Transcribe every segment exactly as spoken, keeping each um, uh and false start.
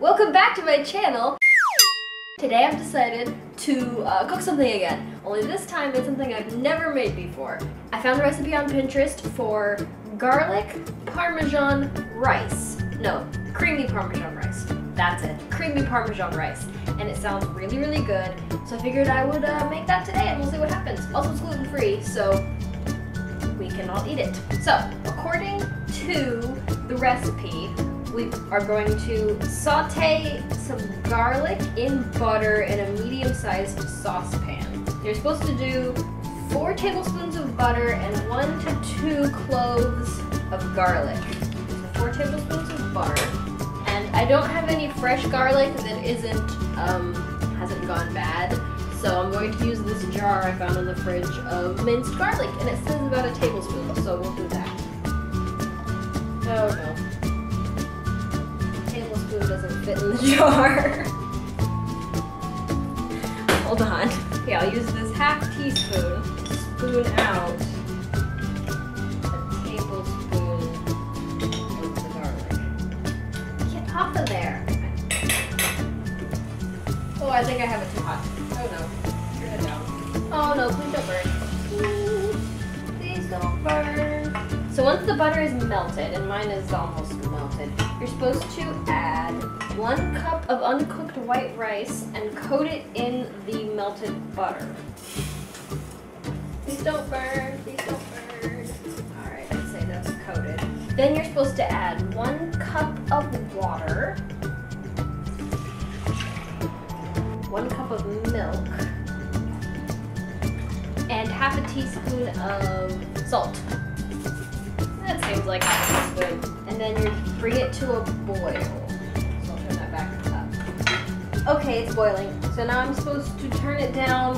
Welcome back to my channel! Today I've decided to uh, cook something again, only this time it's something I've never made before. I found a recipe on Pinterest for garlic Parmesan rice. No, creamy Parmesan rice. That's it. Creamy Parmesan rice. And it sounds really, really good, so I figured I would uh, make that today and we'll see what happens. Also, it's gluten-free, so we can all eat it. So, according to the recipe, we are going to saute some garlic in butter in a medium-sized saucepan. You're supposed to do four tablespoons of butter and one to two cloves of garlic. Four tablespoons of butter. And I don't have any fresh garlic that isn't, um, hasn't gone bad. So I'm going to use this jar I found in the fridge of minced garlic, and it says about a tablespoon, so we'll do that. Oh no. Tablespoon doesn't fit in the jar. Hold on. Okay, I'll use this half teaspoon. Spoon out a tablespoon of the garlic. Get off of there. Oh, I think I have it too hot. Oh no. Turn it down. Oh no, please don't burn. Please don't burn. So once the butter is melted, and mine is almost melted, you're supposed to add one cup of uncooked white rice and coat it in the melted butter. Please don't burn, please don't burn. Alright, I'd say that's coated. Then you're supposed to add one cup of water, one cup of milk, and half a teaspoon of salt. That seems like half a teaspoon. And then you bring it to a boil. So I'll turn that back up. Okay, it's boiling. So now I'm supposed to turn it down,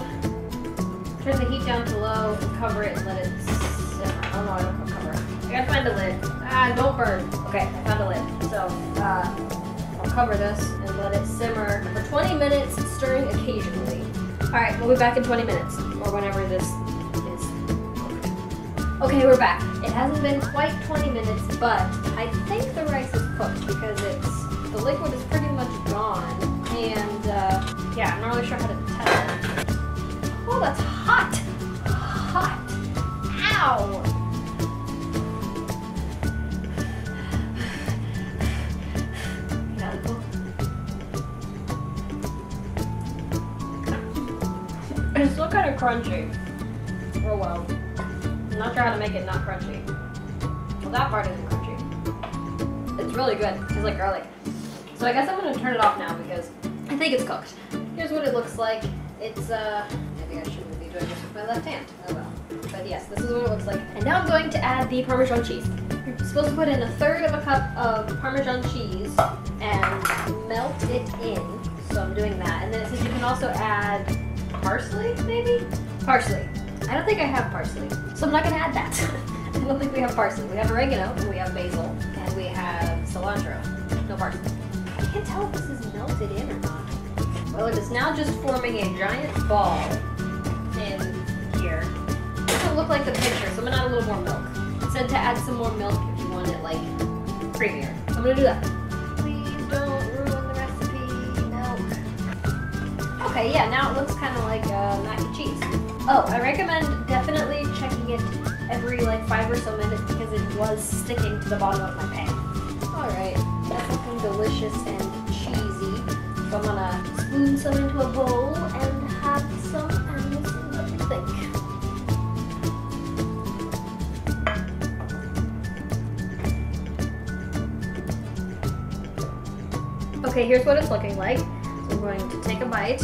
turn the heat down to low, and cover it and let it simmer. Oh no, I don't cover it. I gotta find a lid. Ah, don't burn. Okay, I found a lid. So, uh, I'll cover this and let it simmer for twenty minutes, stirring occasionally. Alright, we'll be back in twenty minutes, or whenever this is. Okay, we're back. It hasn't been quite twenty minutes, but I think the rice is cooked because it's the liquid is pretty much gone, and uh, yeah, I'm not really sure how to tell. Oh, that's hot! Hot! Ow! It's still kind of crunchy. Oh well. I'm not sure how to make it not crunchy. Well, that part isn't crunchy. It's really good. It tastes like garlic. So I guess I'm gonna turn it off now because I think it's cooked. Here's what it looks like. It's uh, maybe I shouldn't be doing this with my left hand. Oh well. But yes, this is what it looks like. And now I'm going to add the Parmesan cheese. You're supposed to put in a third of a cup of Parmesan cheese and melt it in. So I'm doing that. And then it says you can also add parsley, maybe? Parsley. I don't think I have parsley, so I'm not going to add that. I don't think we have parsley. We have oregano, and we have basil, and we have cilantro. No parsley. I can't tell if this is melted in or not. Well, it is now just forming a giant ball in here. This will look like the picture, so I'm going to add a little more milk. It said to add some more milk if you want it, like, creamier. So I'm going to do that. Please don't ruin the recipe, milk. Okay, yeah, now it looks kind of like uh, mac and cheese. Oh, I recommend definitely checking it every like five or so minutes because it was sticking to the bottom of my pan. Alright, that's looking delicious and cheesy. So I'm gonna spoon some into a bowl and have some and we'll see what we think. Okay, here's what it's looking like. So I'm going to take a bite.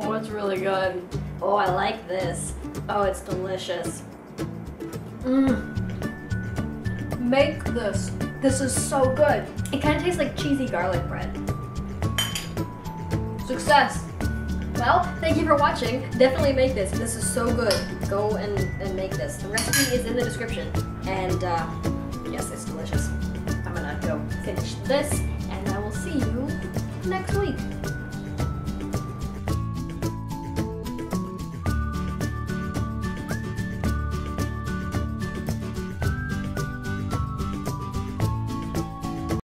Oh, it's really good. Oh, I like this. Oh, it's delicious. Mmm. Make this. This is so good. It kind of tastes like cheesy garlic bread. Success. Well, thank you for watching. Definitely make this. This is so good. Go and, and make this. The recipe is in the description. And uh, yes, it's delicious. I'm gonna go finish this and I will see you next week.